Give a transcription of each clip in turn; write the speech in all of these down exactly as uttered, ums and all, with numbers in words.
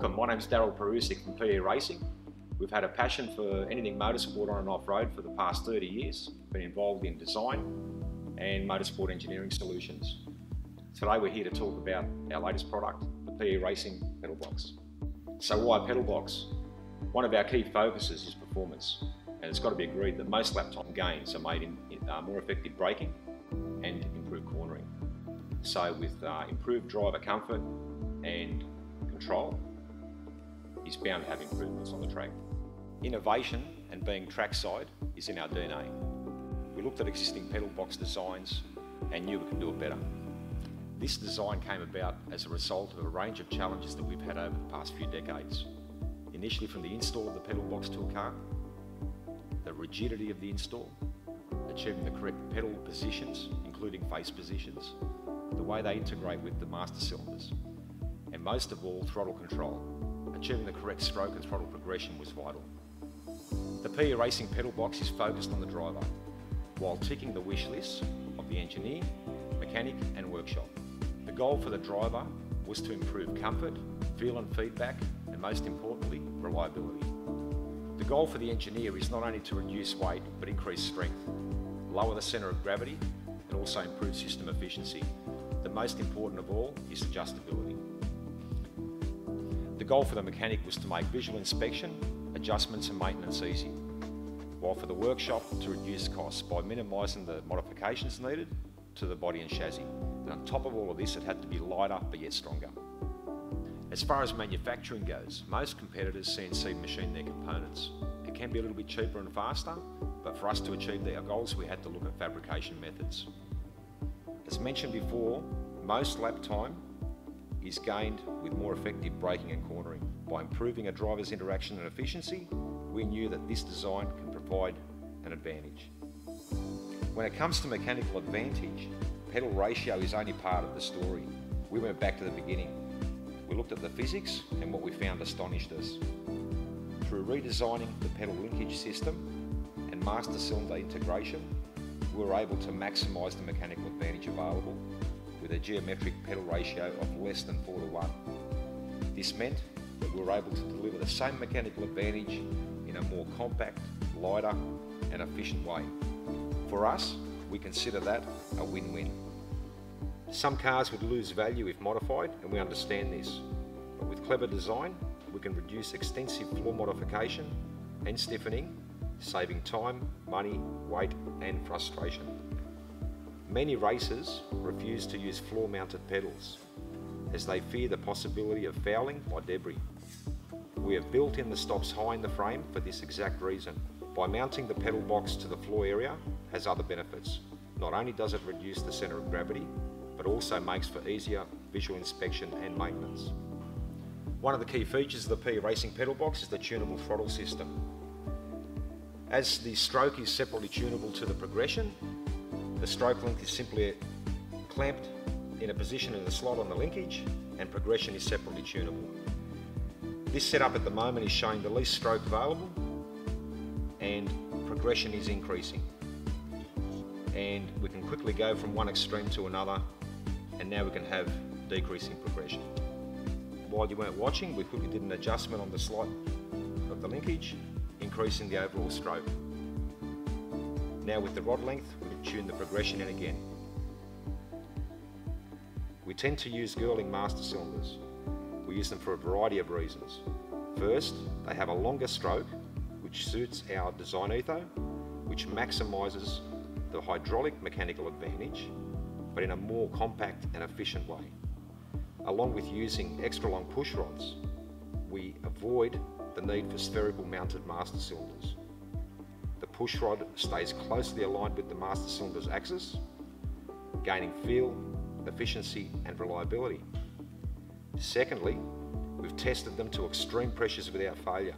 welcome. My name's Darryl Perusic from P E Racing. We've had a passion for anything motorsport on and off-road for the past thirty years. Been involved in design and motorsport engineering solutions. Today we're here to talk about our latest product, the P E Racing Pedalbox. So why Pedalbox? One of our key focuses is performance, and it's got to be agreed that most lap time gains are made in, in uh, more effective braking and improved cornering. So with uh, improved driver comfort and control, is bound to have improvements on the track. Innovation and being trackside is in our D N A. We looked at existing Pedalbox designs and knew we could do it better. This design came about as a result of a range of challenges that we've had over the past few decades. Initially from the install of the Pedalbox to a car, the rigidity of the install, achieving the correct pedal positions, including face positions, the way they integrate with the master cylinders, and most of all, throttle control. Achieving the correct stroke and throttle progression was vital. The P E Racing Pedalbox is focused on the driver, while ticking the wish list of the engineer, mechanic and workshop. The goal for the driver was to improve comfort, feel and feedback, and most importantly, reliability. The goal for the engineer is not only to reduce weight, but increase strength, lower the centre of gravity, and also improve system efficiency. The most important of all is adjustability. The goal for the mechanic was to make visual inspection, adjustments and maintenance easy, while for the workshop to reduce costs by minimising the modifications needed to the body and chassis. And on top of all of this, it had to be lighter but yet stronger. As far as manufacturing goes, most competitors C N C machine their components. It can be a little bit cheaper and faster, but for us to achieve our goals, we had to look at fabrication methods. As mentioned before, most lap time is gained with more effective braking and cornering. By improving a driver's interaction and efficiency, we knew that this design can provide an advantage. When it comes to mechanical advantage, pedal ratio is only part of the story. We went back to the beginning. We looked at the physics, and what we found astonished us. Through redesigning the pedal linkage system and master cylinder integration, we were able to maximise the mechanical advantage available with a geometric pedal ratio of less than four to one. This meant that we were able to deliver the same mechanical advantage in a more compact, lighter and efficient way. For us, we consider that a win-win. Some cars would lose value if modified, and we understand this. But with clever design, we can reduce extensive floor modification and stiffening, saving time, money, weight and frustration. Many racers refuse to use floor-mounted pedals as they fear the possibility of fouling by debris. We have built in the stops high in the frame for this exact reason. By mounting the Pedalbox to the floor area has other benefits. Not only does it reduce the centre of gravity, but also makes for easier visual inspection and maintenance. One of the key features of the P E Racing Pedalbox is the tunable throttle system. As the stroke is separately tunable to the progression, the stroke length is simply clamped in a position in the slot on the linkage, and progression is separately tunable. This setup at the moment is showing the least stroke available, and progression is increasing. And we can quickly go from one extreme to another, and now we can have decreasing progression. While you weren't watching, we quickly did an adjustment on the slot of the linkage, increasing the overall stroke. Now with the rod length, we can tune the progression in again. We tend to use Girling master cylinders. We use them for a variety of reasons. First, they have a longer stroke, which suits our design ethos, which maximises the hydraulic mechanical advantage, but in a more compact and efficient way. Along with using extra long push rods, we avoid the need for spherical mounted master cylinders. The push rod stays closely aligned with the master cylinder's axis, gaining feel, efficiency and reliability. Secondly, we've tested them to extreme pressures without failure.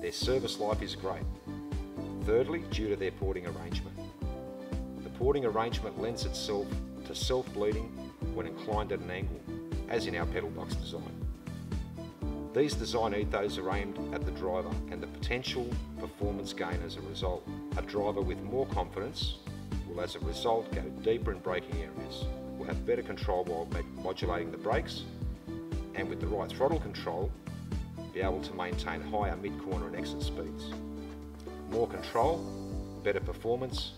Their service life is great. Thirdly, due to their porting arrangement. The porting arrangement lends itself to self-bleeding when inclined at an angle, as in our Pedalbox design. These design ethos are aimed at the driver and the potential performance gain as a result. A driver with more confidence will as a result go deeper in braking areas, will have better control while modulating the brakes, and with the right throttle control be able to maintain higher mid-corner and exit speeds. More control, better performance,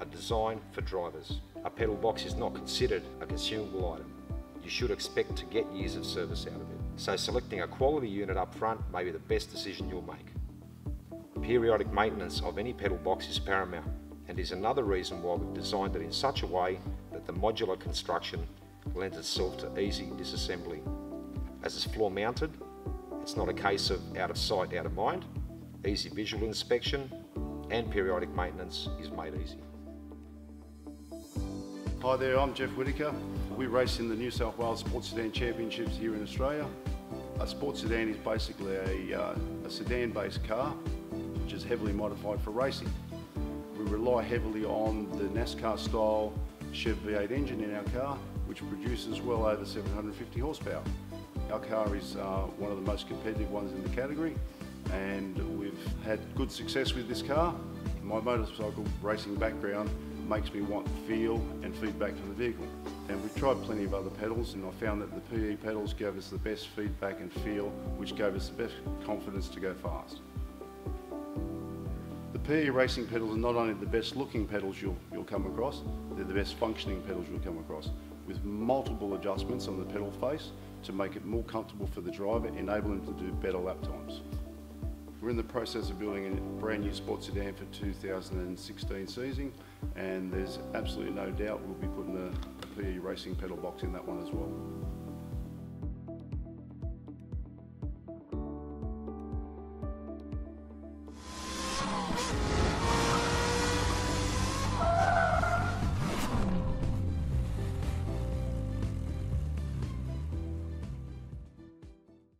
a design for drivers. A pedal box is not considered a consumable item. You should expect to get years of service out of it. So selecting a quality unit up front may be the best decision you'll make. Periodic maintenance of any pedal box is paramount and is another reason why we've designed it in such a way that the modular construction lends itself to easy disassembly. As it's floor mounted, it's not a case of out of sight, out of mind. Easy visual inspection and periodic maintenance is made easy. Hi there, I'm Jeff Whitaker. We race in the New South Wales Sports Sedan Championships here in Australia. A sports sedan is basically a, uh, a sedan-based car which is heavily modified for racing. We rely heavily on the NASCAR style Chev V eight engine in our car, which produces well over seven hundred fifty horsepower. Our car is uh, one of the most competitive ones in the category, and we've had good success with this car. My motorcycle racing background makes me want feel and feedback from the vehicle. And we've tried plenty of other pedals, and I found that the P E pedals gave us the best feedback and feel, which gave us the best confidence to go fast. The P E Racing pedals are not only the best looking pedals you'll, you'll come across, they're the best functioning pedals you'll come across, with multiple adjustments on the pedal face to make it more comfortable for the driver, enable them to do better lap times. We're in the process of building a brand new sports sedan for two thousand sixteen season, and there's absolutely no doubt we'll be putting a P E Racing pedal box in that one as well.